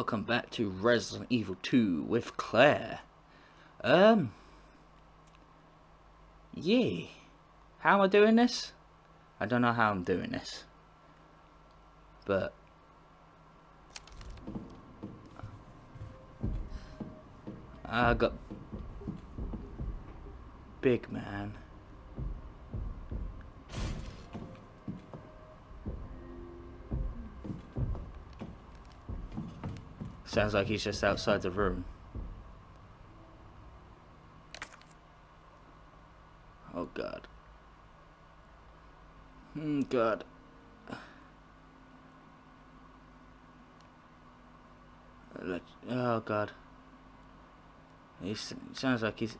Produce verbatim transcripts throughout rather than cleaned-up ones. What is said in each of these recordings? welcome back to Resident Evil two with Claire. Um, yeah, how am I doing this? I don't know how I'm doing this, but I got big man. Sounds like he's just outside the room. Oh god. Hmm, god. Oh god. He sounds like he's...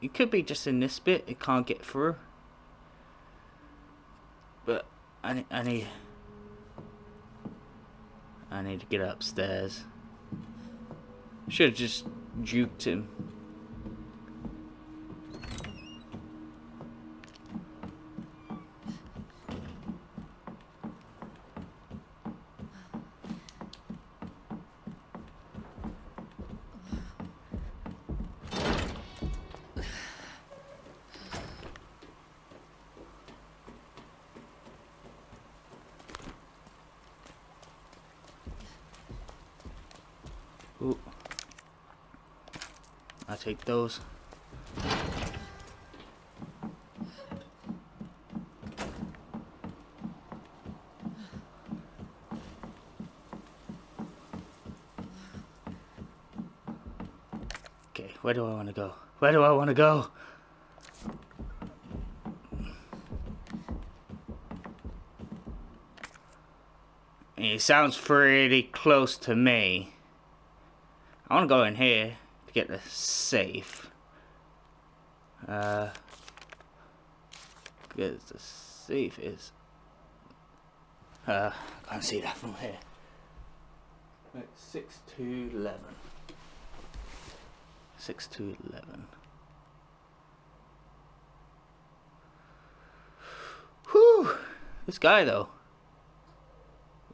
He could be just in this bit. It can't get through. But I, I need... I need to get upstairs. Should have just juked him. Ooh. I take those. Okay, where do I want to go? Where do I want to go? It sounds pretty close to me. I want to go in here. Get the safe. Uh, because the safe is. Uh, I can't see that from here. It's six to eleven. Six to eleven. Whew! This guy though.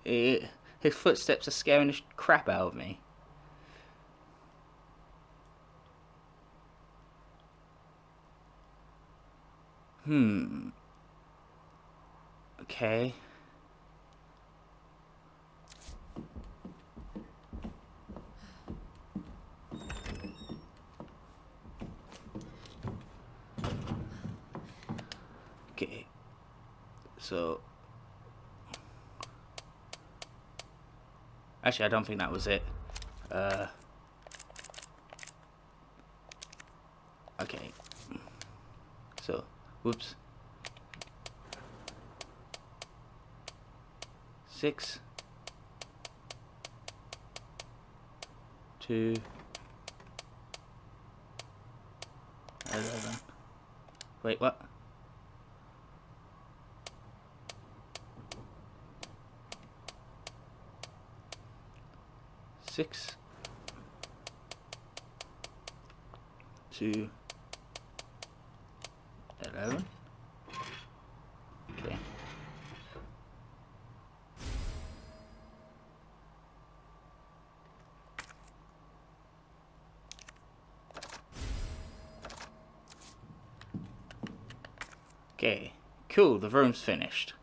It, his footsteps are scaring the crap out of me. Hmm. Okay. Okay. So. Actually, I don't think that was it. Uh. Okay. So. Whoops. Six. Two. Eleven. Wait, what? Six. Two. Eleven. Okay. Okay. Cool. The room's finished.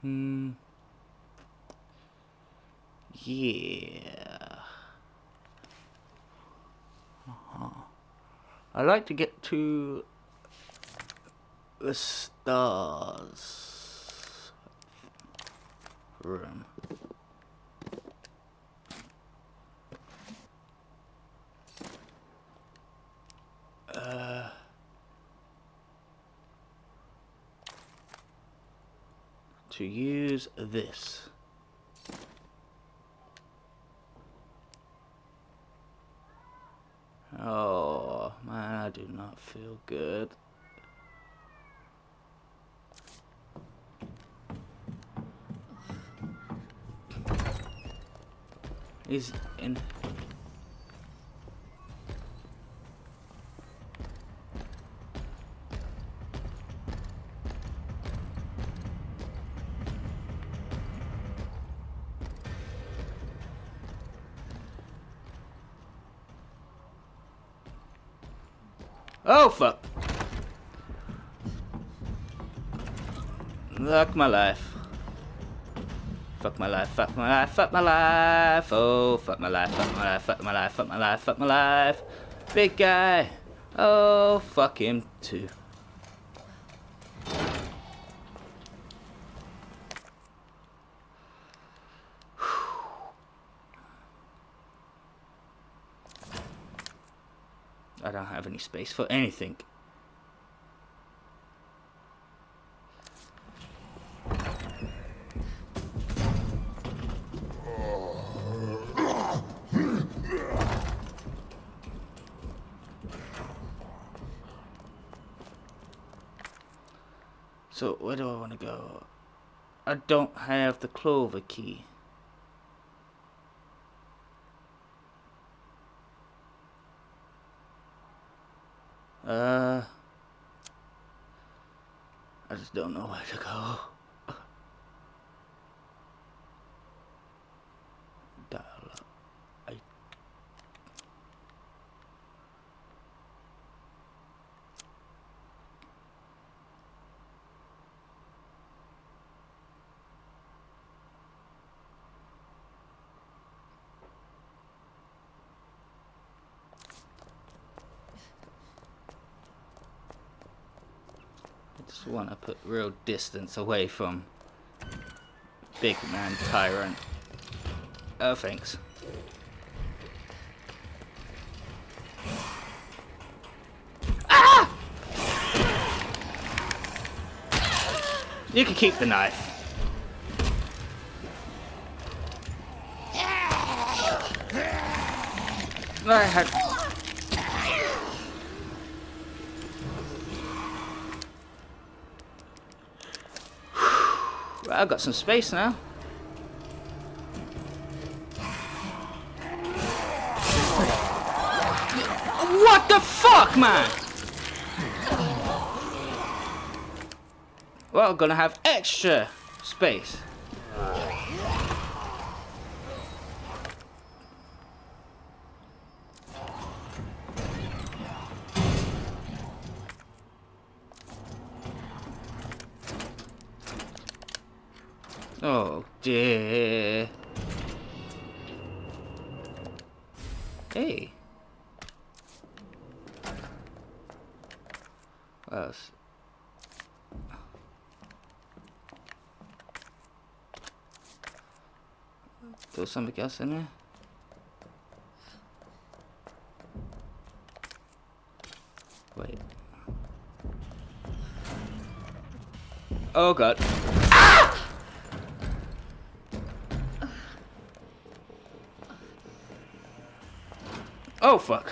Hmm. Yeah. I like to get to the stars room. Uh, to use this. Oh man, I do not feel good. He's in. Oh, fuck. Fuck my life. Fuck my life, fuck my life, fuck my life. Oh, fuck my life, fuck my life, fuck my life, fuck my life, fuck my life. Big guy. Oh, fuck him too. I don't have any space for anything. So where do I want to go? I don't have the clover key. Uh, I just don't know where to go. Dial up. I... Just want to put real distance away from big man Tyrant. Oh, thanks. Ah! You can keep the knife. I had. I've got some space now. What the fuck, man? Well, I'm gonna have extra space. Oh dear. Hey. Well, there's something else in there. Wait. Oh god. Oh fuck.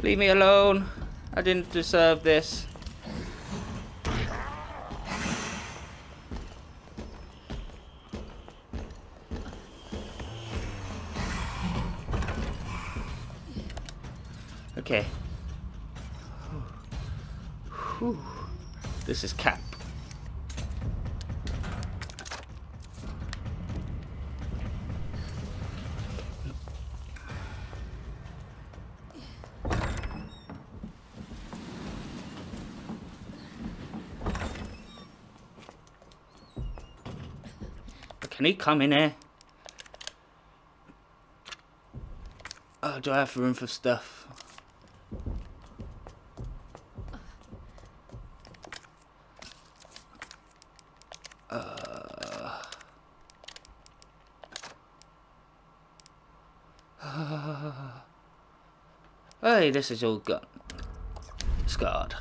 Leave me alone. I didn't deserve this. Okay. Whew. This is cap. Can he come in here? Oh, do I have room for stuff? Hey, this is all gone. Scarred.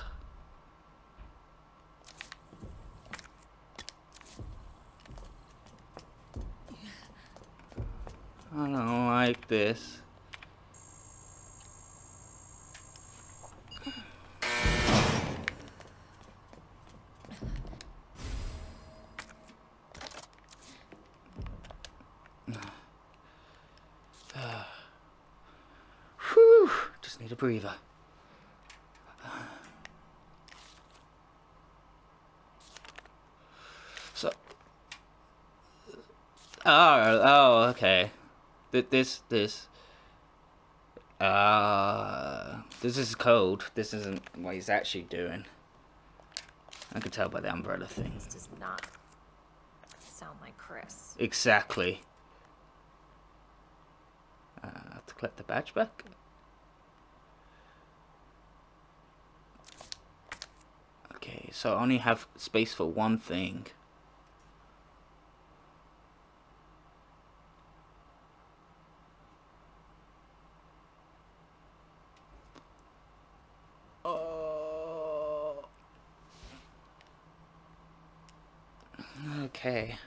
I don't like this. Need a breather. Oh, oh, okay. Th this, this. Uh, this is code. This isn't what he's actually doing. I can tell by the umbrella thing. This does not sound like Chris. Exactly. Uh, I have to collect the badge back. Okay, so I only have space for one thing. Okay.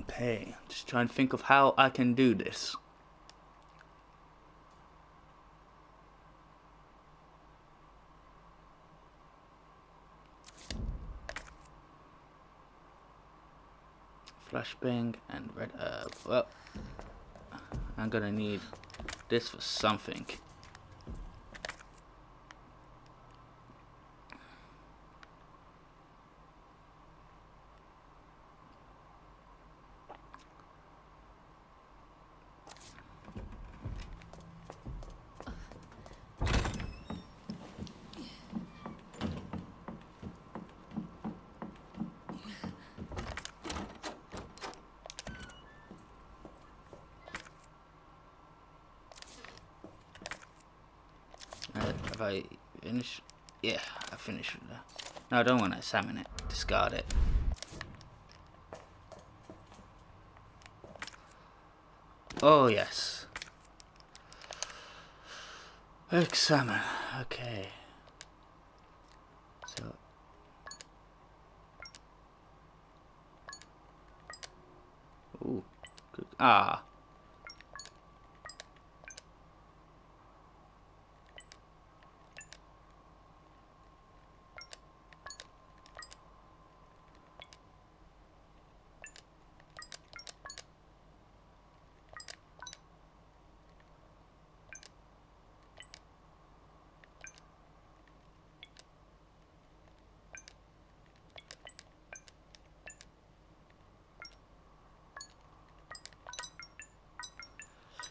Okay, just trying to think of how I can do this. Flashbang and red herb. Well, I'm gonna need this for something. I finish? Yeah, I finished with that. No, I don't want to examine it. Discard it. Oh, yes. Examine. Okay. So. Ooh. Good. Ah.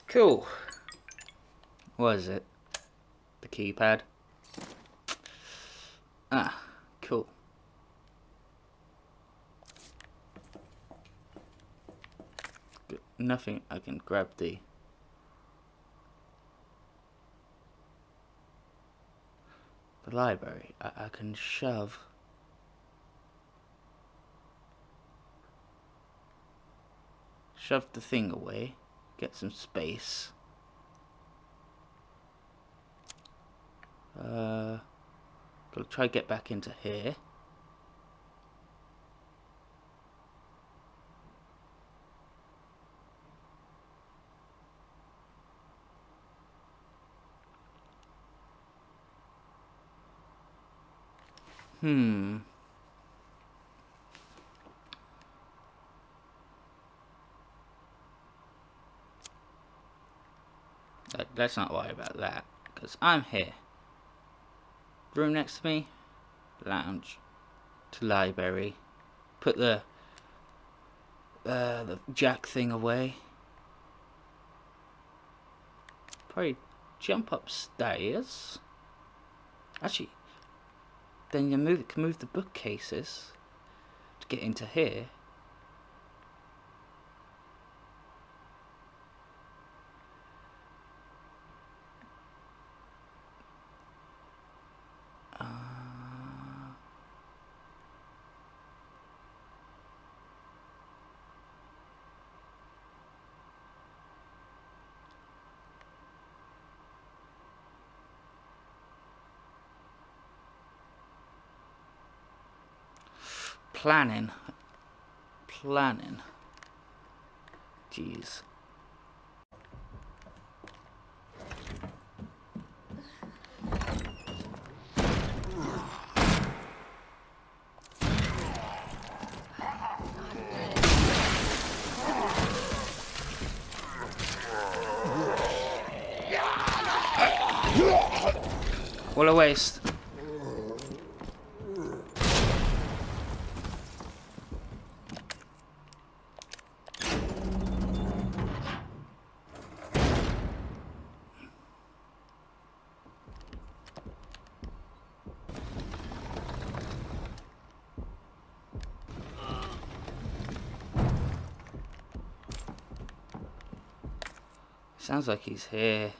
Cool. What is it? The keypad. Ah, cool. Nothing I can grab the. The library. I, I can shove. Shove the thing away. Get some space. Uh, I'll try to get back into here. Hmm. Let's not worry about that, because I'm here. Room next to me, lounge to library. Put the uh, the jack thing away. Probably jump upstairs. Actually, then you move can move the bookcases to get into here. Planning, planning, jeez. What a waste. Sounds like he's here.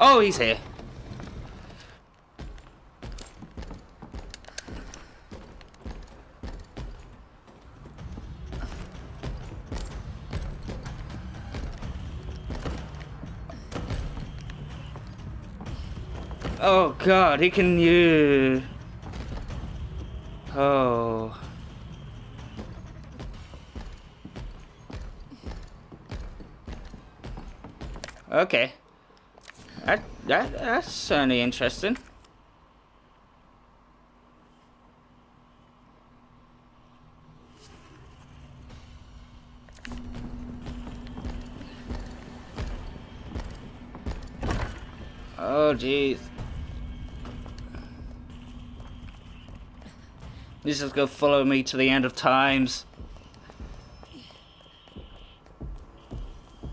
Oh, he's here. Oh God, he can use. Oh. Okay. That that that's certainly interesting. Oh jeez. This is gonna follow me to the end of times.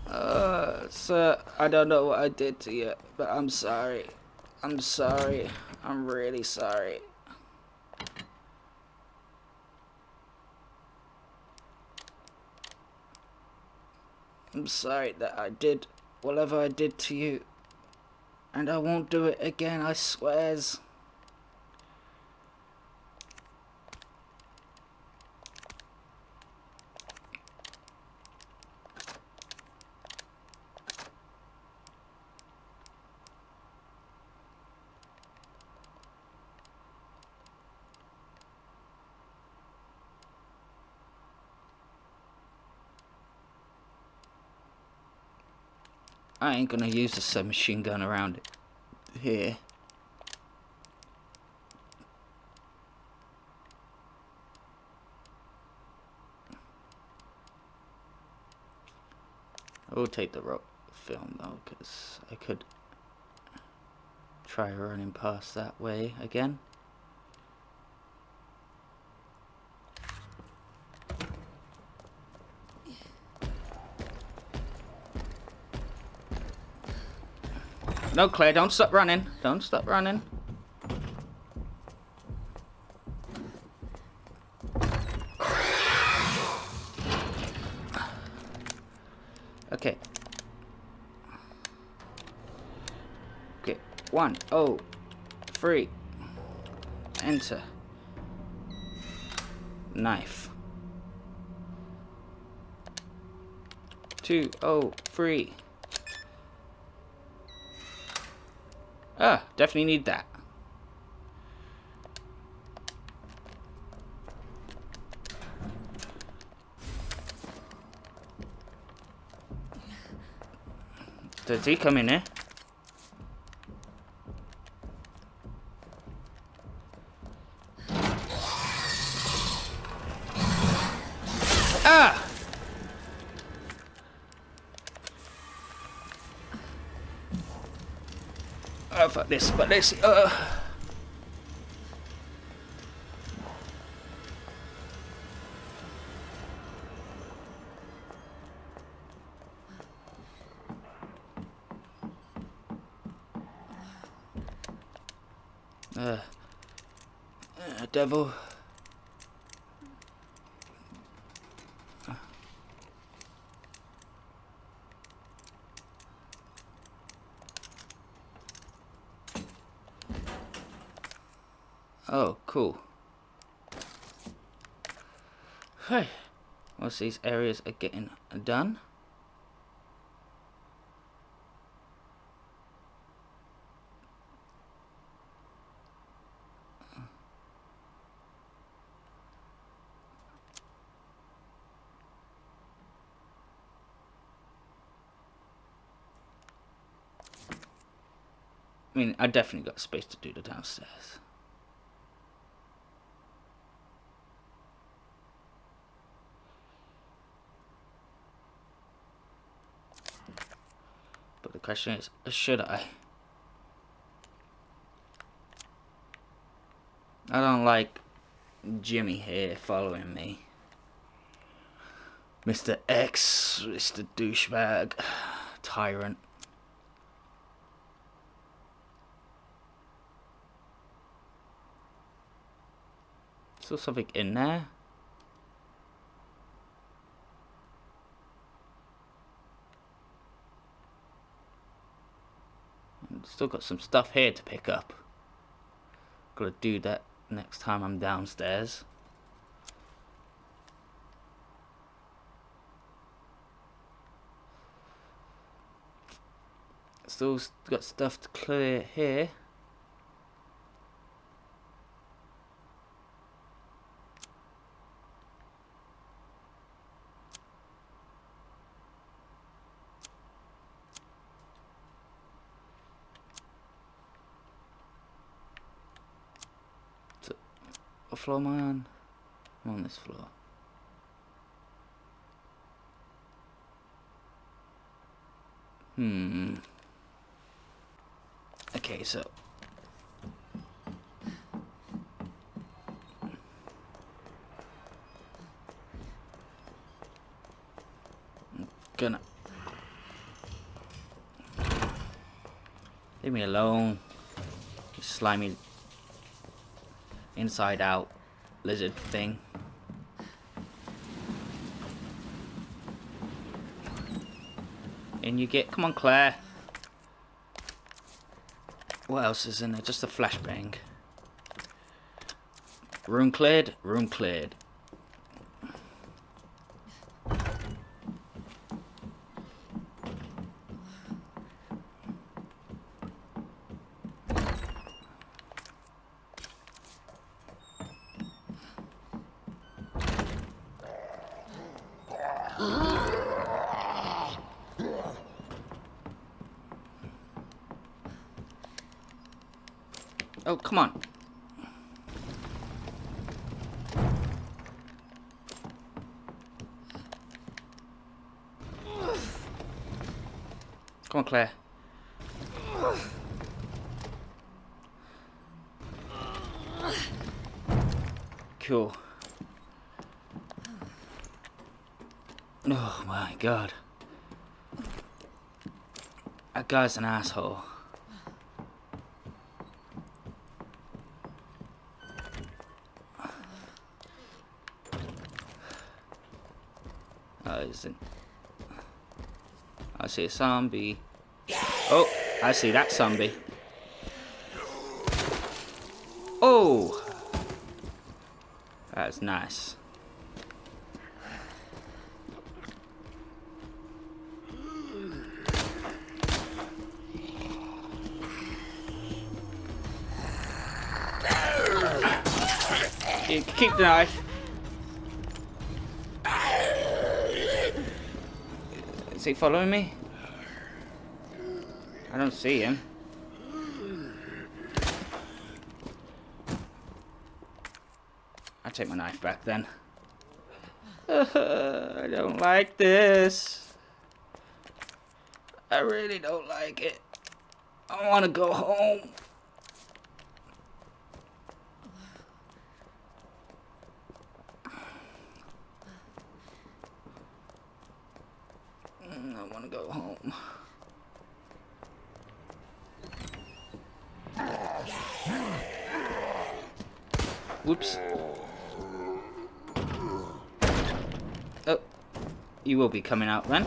Uh, sir, I don't know what I did to you, but I'm sorry. I'm sorry. I'm really sorry. I'm sorry that I did whatever I did to you, and I won't do it again, I swears. I ain't gonna use the submachine gun around it here. I will take the rock film though, because I could try running past that way again. No, Claire, don't stop running. Don't stop running. Okay. Okay. One, oh, three. Enter. Knife. Two, oh, three. Ah, definitely need that. Does he come in here? Ah! Oh, fuck this, but let's see. Uh. Uh. Uh, devil. Oh, cool. Hey, once these areas are getting done. I mean, I definitely got space to do the downstairs. Question is, should I? I don't like Jimmy here following me. Mister X, Mister Douchebag, Tyrant. So still something in there. I've still got some stuff here to pick up. Gotta do that next time I'm downstairs. Still got stuff to clear here. What floor am I on? I'm on this floor. Hmm. Okay, so I'm gonna leave me alone, you slimy inside out lizard thing. In you get. Come on, Claire. What else is in there? Just a flashbang. Room cleared. Room cleared. Oh, come on. Come on, Claire. Cool. Oh my god. That guy's an asshole. I see a zombie. Oh, I see that zombie. Oh, that's nice. You keep the knife. Is he following me? I don't see him. I'll take my knife back then. I don't like this. I really don't like it. I want to go home. I want to go home. Whoops. Oh, you will be coming out then.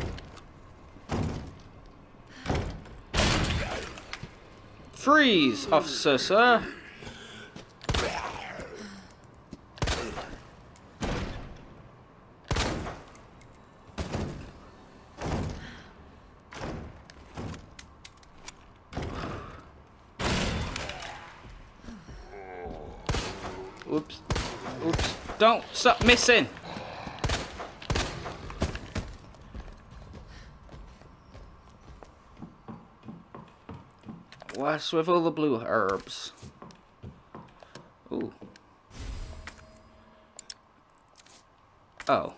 Freeze, officer, sir. Oops. Oops. Don't stop missing. Why swivel the blue herbs? Ooh. Oh.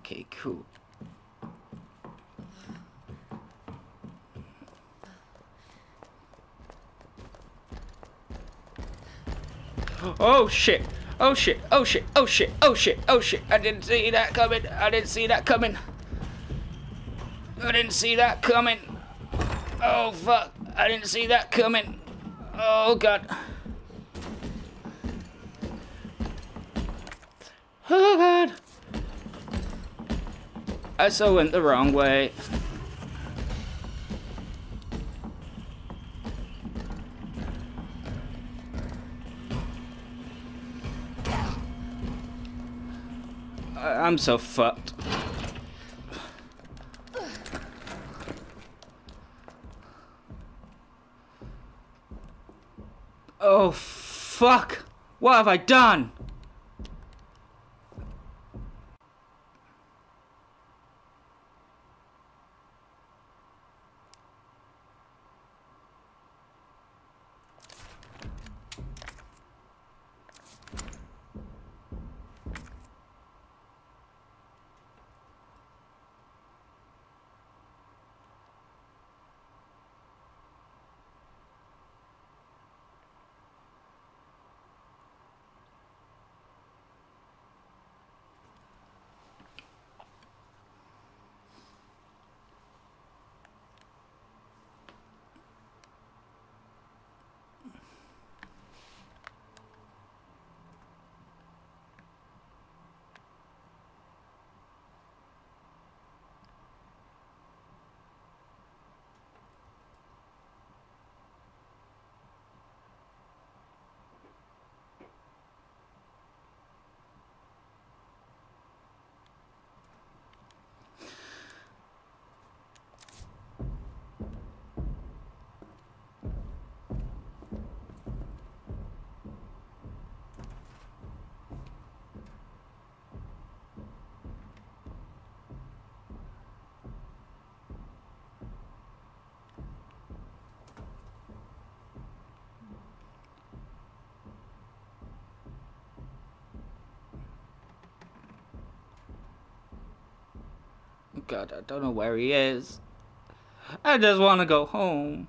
Okay, cool. Oh shit! Oh shit! Oh shit! Oh shit! Oh shit! Oh shit! I didn't see that coming! I didn't see that coming! I didn't see that coming. Oh, fuck. I didn't see that coming. Oh, God. Oh, God. I so went the wrong way. I'm so fucked. Oh, fuck. What have I done? God, I don't know where he is. I just want to go home.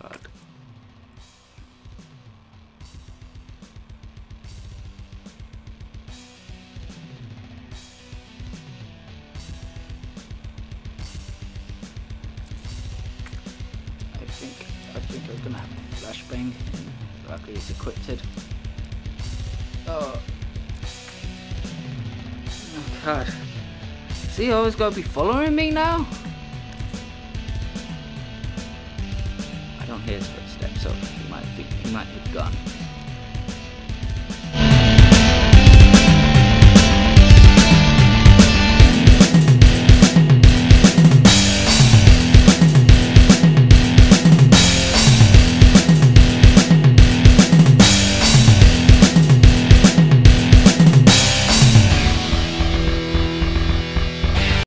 God. Flashbang, luckily it's equipped. Oh. Oh God. Is he always gonna be following me now? I don't hear his footsteps, so he might think he might have gone.